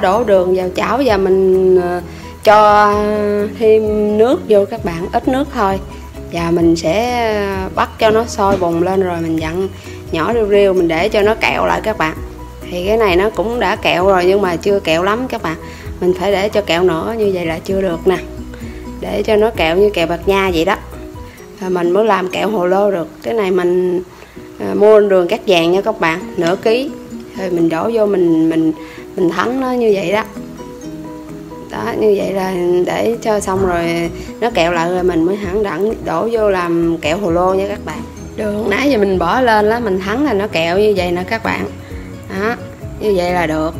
đã đổ đường vào chảo và mình cho thêm nước vô các bạn, ít nước thôi. Và mình sẽ bắt cho nó sôi bùng lên rồi mình vặn nhỏ riêu riêu, mình để cho nó kẹo lại các bạn. Thì cái này nó cũng đã kẹo rồi nhưng mà chưa kẹo lắm các bạn. Mình phải để cho kẹo nữa, như vậy là chưa được nè. Để cho nó kẹo như kẹo bạc nha vậy đó. Rồi mình mới làm kẹo hồ lô được. Cái này mình mua đường cát vàng nha các bạn, nửa ký. Rồi mình đổ vô mình thắng nó như vậy đó. Đó, như vậy là để cho xong rồi nó kẹo lại rồi mình mới hẳn đẳng đổ vô làm kẹo hồ lô nha các bạn. Đường nãy giờ mình bỏ lên đó, mình thắng là nó kẹo như vậy nè các bạn. Đó, như vậy là được.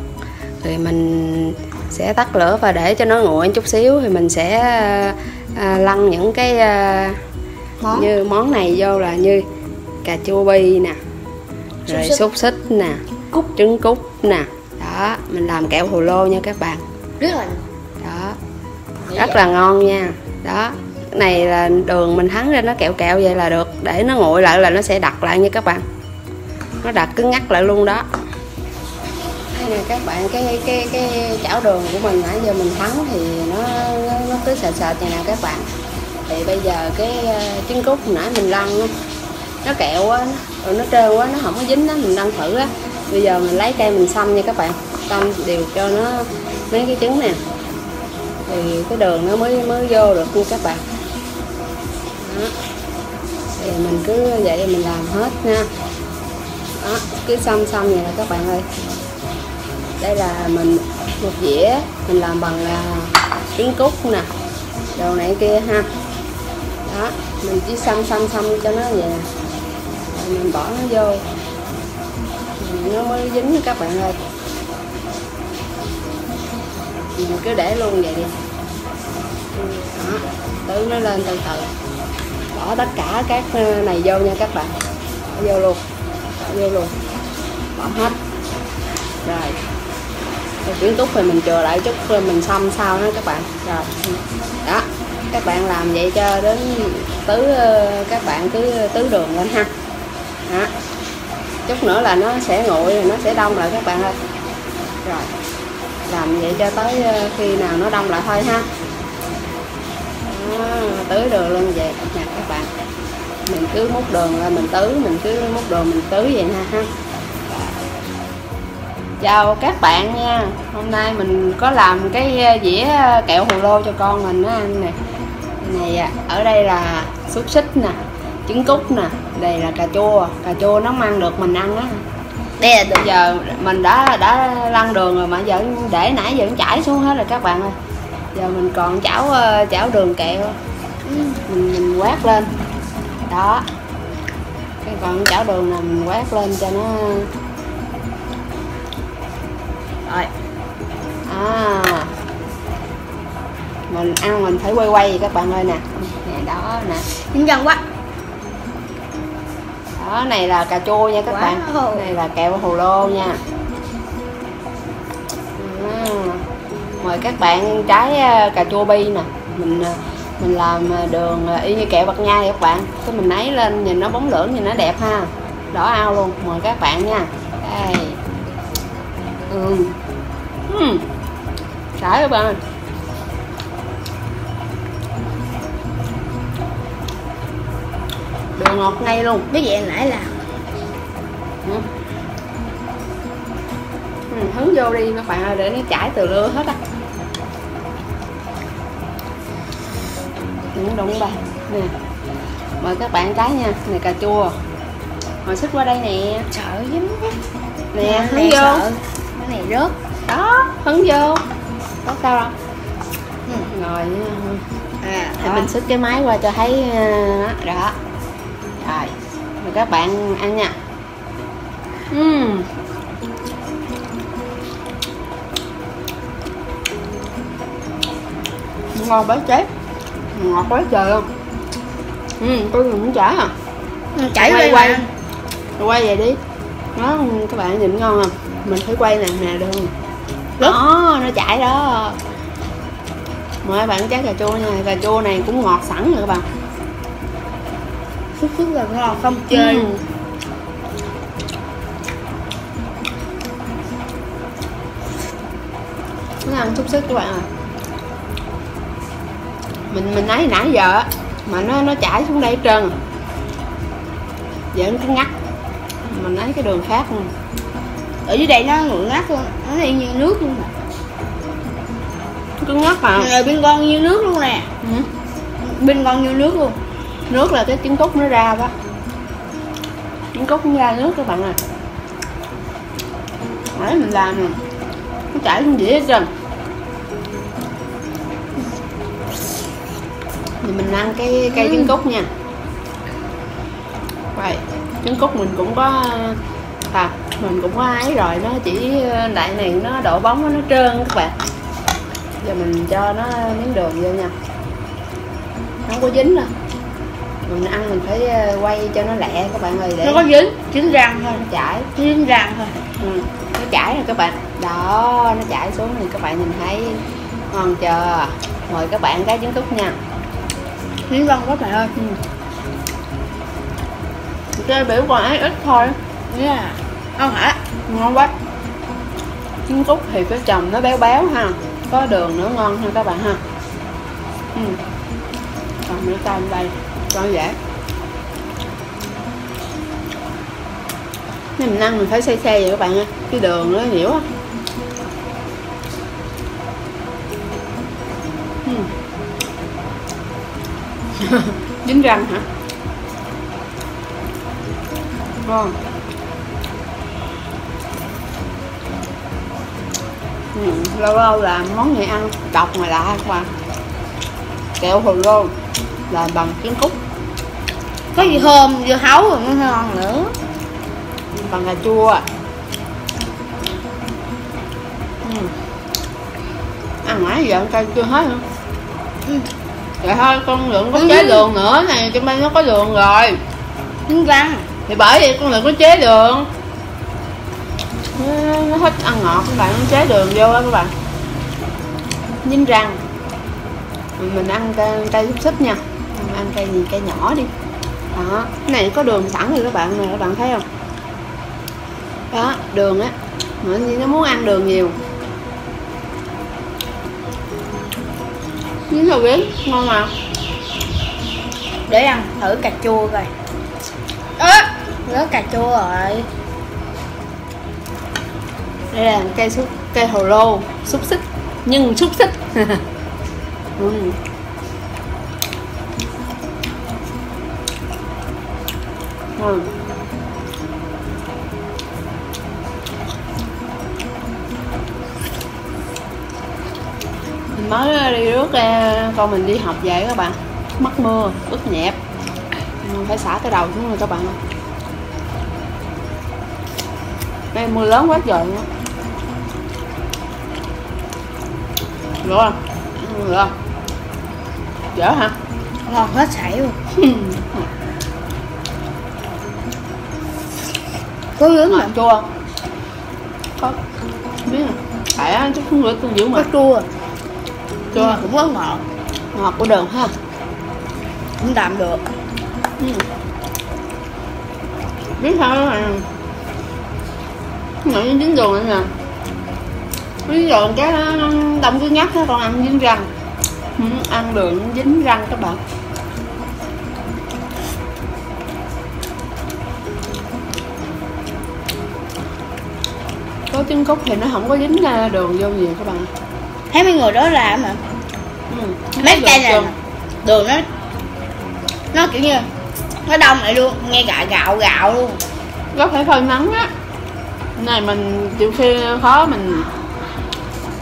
Thì mình sẽ tắt lửa và để cho nó nguội chút xíu thì mình sẽ lăn những cái món như món này vô, là như cà chua bi nè, rồi xúc xích nè, trứng cút nè. Đó, mình làm kẹo hồ lô nha các bạn. Rất là đó, rất là ngon nha. Đó, cái này là đường mình thắng ra nó kẹo kẹo vậy là được. Để nó nguội lại là nó sẽ đặc lại nha các bạn. Nó đặc cứng ngắt lại luôn đó. Đây nè các bạn, cái chảo đường của mình nãy giờ mình thắng thì nó cứ sệt sệt này nè các bạn. Thì bây giờ cái trứng cút nãy mình lăn nó kẹo quá, rồi nó trêu quá, nó không có dính đó, mình lăn thử á. Bây giờ mình lấy cây mình xăm nha các bạn, xăm đều cho nó mấy cái trứng nè thì cái đường nó mới vô được nha các bạn. Đó, thì mình cứ vậy mình làm hết nha. Đó, cứ xăm xăm vậy là các bạn ơi. Đây là mình một dĩa mình làm bằng trứng cút nè, đồ này kia ha. Đó, mình chỉ xăm cho nó vậy nè, rồi mình bỏ nó vô nó mới dính các bạn ơi. Mình cứ để luôn vậy đi. Đó, tướng nó lên từ từ. Bỏ tất cả các này vô nha các bạn. Bỏ vô luôn, bỏ vô luôn, bỏ hết. Rồi, trứng cút thì mình chừa lại chút, mình xăm sau đó các bạn. Rồi, đó, các bạn làm vậy cho đến tứ, các bạn cứ tứ đường lên ha. Đó, chút nữa là nó sẽ nguội rồi nó sẽ đông lại các bạn ơi. Rồi, làm vậy cho tới khi nào nó đông lại thôi ha. Đó, tưới đường luôn vậy nè các bạn. Mình cứ múc đường ra mình tưới, mình cứ múc đường mình tưới vậy nha ha. Chào các bạn nha. Hôm nay mình có làm cái dĩa kẹo hồ lô cho con mình nó ăn nè. Này, ở đây là xúc xích nè, trứng cút nè, đây là cà chua. Cà chua nó mang được mình ăn á. Đây là từ giờ mình đã lăn đường rồi mà giờ để nãy giờ chảy xuống hết rồi các bạn ơi. Giờ mình còn chảo đường kẹo, mình quát lên. Đó, cái còn chảo đường này mình quát lên cho nó. Rồi, à, mình ăn mình phải quay vậy các bạn ơi nè. Nè đó nè, dính gần quá. Đó, này là cà chua nha các wow. Bạn, này là kẹo hồ lô nha. À, mời các bạn trái cà chua bi nè, mình làm đường y như kẹo bạc nha các bạn. Cái mình lấy lên nhìn nó bóng lưỡng, nhìn nó đẹp ha, đỏ ao luôn. Mời các bạn nha. Đây, sải các bạn ơi. Đường ngọt ngay luôn. Cái gì nãy là hứng vô đi các bạn ơi, để nó chảy từ lưa hết á. Đừng đụng bà nè. Mời các bạn trái nha. Này cà chua. Hồi xích qua đây nè. Sợ dính á. Nè hứng vô. Sợ. Cái này rớt. Đó, hứng vô. Có sao không? Rồi à, thì mình xích cái máy qua cho thấy đó. Rồi, rồi các bạn ăn nha. Ngon bá cháy, ngọt quá trời luôn. Tôi cũng chả à. Chảy quay quay. Quay vậy đi. Đó, các bạn nhìn ngon không? Mình phải quay nè, nè được không? Đó, nó chảy đó. Mời các bạn trái cà chua nha. Cà chua này cũng ngọt sẵn rồi các bạn. Phút phút là nó không chơi. ăn xúc xích các bạn à. Mình lấy nãy giờ mà nó chảy xuống đây trơn. Giờ nó cứ ngắt. Mình lấy cái đường khác luôn. Ở dưới đây nó ngắt luôn, nó y như nước luôn nè. Cứ ngắt mà. Rồi bên con như nước luôn nè. Ừ. Bên con như nước luôn. Nước là cái trứng cút nó ra đó. Trứng cút nó ra nước các bạn à. Đấy mình làm nè. Nó chảy xuống dĩa hết trơn. Thì mình ăn cái cây trứng cút nha. Vậy trứng cút mình cũng có ấy rồi, nó chỉ đại này nó đổ bóng nó trơn các bạn. Giờ mình cho nó miếng đường vô nha, không có dính đâu. Mình ăn mình phải quay cho nó lẹ các bạn ơi, để nó có dính dính răng thôi, nó chảy dính răng thôi. Ừ, nó chảy rồi các bạn đó, nó chảy xuống thì các bạn nhìn thấy ngon chưa. Mời các bạn cái trứng cút nha, miếng răng quá trời ơi. Chơi biểu còn ấy ít thôi nha. Yeah. Ngon hả? Ngon quá. Trứng cút thì cái chồng nó béo béo ha, có đường nữa ngon hơn các bạn ha. Ừ. Còn nữa cam đây, cho dễ. Nếu mình ăn mình phải xay vậy các bạn ha, cái đường nó nhiều á. Ừ. Dính răng hả? Ngon. Ừ, lâu lâu là món này ăn độc mà lạ các bạn. Kẹo hồ lô làm bằng trứng cút. Có gì thơm, vừa hấu rồi nó ngon nữa. Bằng cà chua. Ừ. Ăn mãi giờ ăn cay chưa hết nữa. Ừ. Vậy thôi con Lượng có chế đường nữa này, trong đây nó có đường rồi. Trứng răng. Thì bởi vậy con Lượng có chế đường. Nó thích ăn ngọt các bạn, nó chế đường vô đó các bạn. Dính răng. Mình ăn cây xúc xích nha. Mình ăn cây gì, cây nhỏ đi. Đó, cái này có đường sẵn rồi các bạn nè, các bạn thấy không? Đó, đường á. Nó muốn ăn đường nhiều. Dính rồi biết, ngon mà. Để ăn thử cà chua coi. À, nó cà chua rồi. Đây là cây hồ lô, xúc xích, nhưng xúc xích. Ừ. Ừ. Mình mới đi rước con mình đi học về các bạn, mắc mưa, ướt nhẹp, phải xả cái đầu xuống rồi các bạn ơi. Đây mưa lớn quá trời luôn. Được không? Được không? Dở hả? Ngon hết sảy luôn. Có nướng mà chua không? Có. Không biết rồi. Phải á, chút nữa tôi giữ mà. Có chua. Chua cũng có ngọt. Ngọt của đường ha. Cũng tạm được. Ừ. Biết sao mà ngọt như dính đường anh nè. Ví dụ cái đông cứ nhắc hết, còn ăn dính răng. Ừ, ăn đường dính răng các bạn. Có trứng cút thì nó không có dính đường vô nhiều các bạn. Thấy mấy người đó làm mà. Ừ, mấy cây này đường nó kiểu như nó đông lại luôn, nghe gạo luôn. Có phải phơi nắng á. Này mình chịu khi khó mình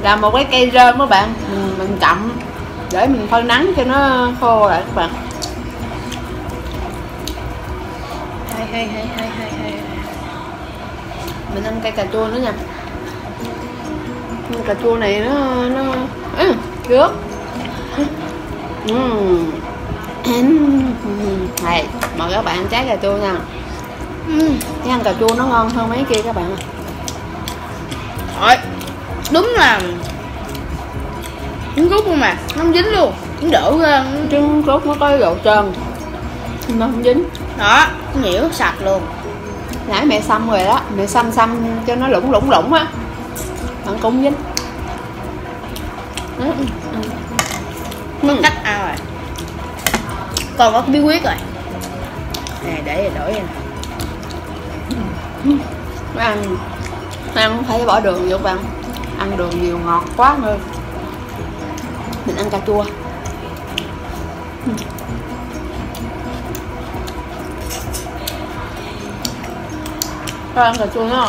làm một cái cây rơm các bạn, mình cặm để mình phơi nắng cho nó khô lại các bạn. Hay. Mình ăn cây cà chua nữa nha. Cà chua này nó rớt. Này, mời các bạn trái cà chua nha. Cái ăn cà chua nó ngon hơn mấy kia các bạn. Rồi. Đúng là trứng cút luôn mà, nó không dính luôn, cũng đỡ hơn. Trứng cút nó có độ trơn, nó không dính. Đó, nhiễu sạch luôn. Nãy mẹ xăm rồi đó, mẹ xăm cho nó lủng á, nó cũng dính. Có cách ao rồi. Còn có bí quyết rồi. Này để đổi nè. Ăn phải bỏ đường vô bạn. Ăn đường nhiều ngọt quá hơn. Mình ăn cà chua. Các bạn ăn cà chua nữa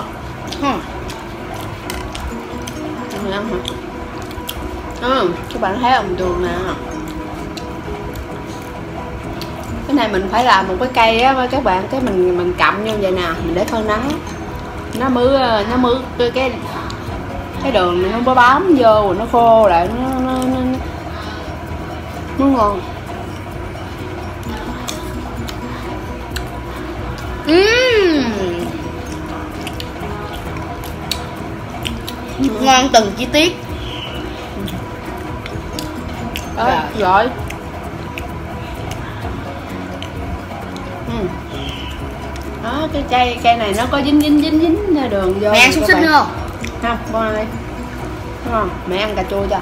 không? Mình ăn hả? Các bạn thấy không, đường nè. Cái này mình phải làm một cái cây á với các bạn, cái mình cặm như vậy nè, mình để phơi nắng. Nó mướt cái đường này nó có bám vô rồi nó khô lại nó ngon. Ngon từng chi tiết. Giỏi. Đó, cái cây này nó có dính đường vô. Mẹ ăn xúc xích nữa không? Không, con ăn đi. Đúng không? Mẹ ăn cà chua cho.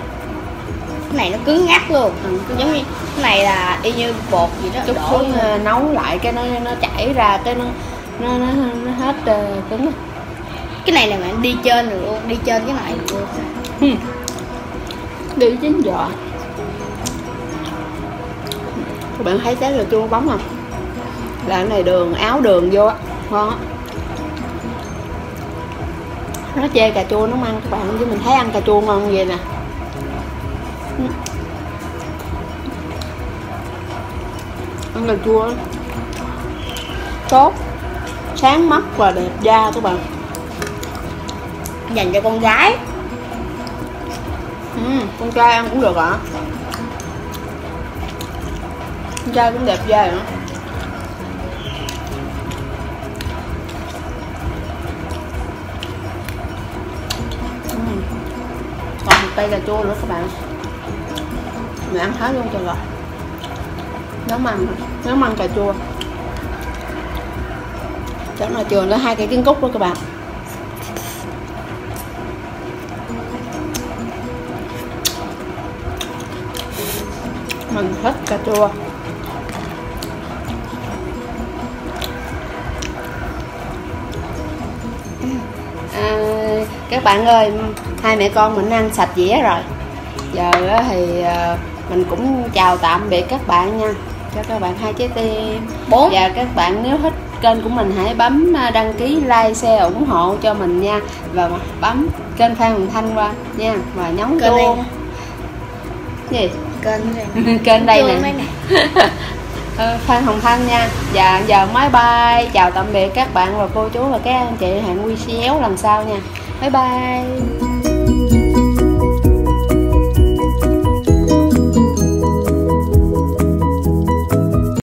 Cái này nó cứng ngắt luôn. Giống như cái này là y như bột gì đó. Chút xuống nấu lại cái nó chảy ra cái nó hết cứng. Cái này là bạn đi trên rồi luôn, đi trên cái này luôn. Đi chín giò. Các bạn thấy trái cà chua bóng không? Là cái này đường, áo đường vô á, ngon á. Nó chê cà chua nó ăn các bạn, chứ mình thấy ăn cà chua ngon vậy nè. Ăn cà chua tốt, sáng mắt và đẹp da các bạn. Dành cho con gái. Con trai ăn cũng được hả? Con trai cũng đẹp da nữa. Còn một cây cà chua nữa các bạn. Mình ăn hết luôn trời rồi. Nấu măng cà chua. Chỗ nào trường nó 2 cây trứng cút đó các bạn. Mình thích cà chua. Các bạn ơi, hai mẹ con mình ăn sạch dĩa rồi. Giờ thì mình cũng chào tạm biệt các bạn nha. Cho các bạn 2 trái tim. Và các bạn nếu thích kênh của mình hãy bấm đăng ký, like, share, ủng hộ cho mình nha. Và bấm kênh Phan Hồng Thanh qua nha. Và nhấn chuông. Gì? Kênh đây nè. Phan Hồng Thanh nha. Dạ, giờ máy bay. Chào tạm biệt các bạn và cô chú và các anh chị. Hẹn xéo lần sau nha. Bye bye.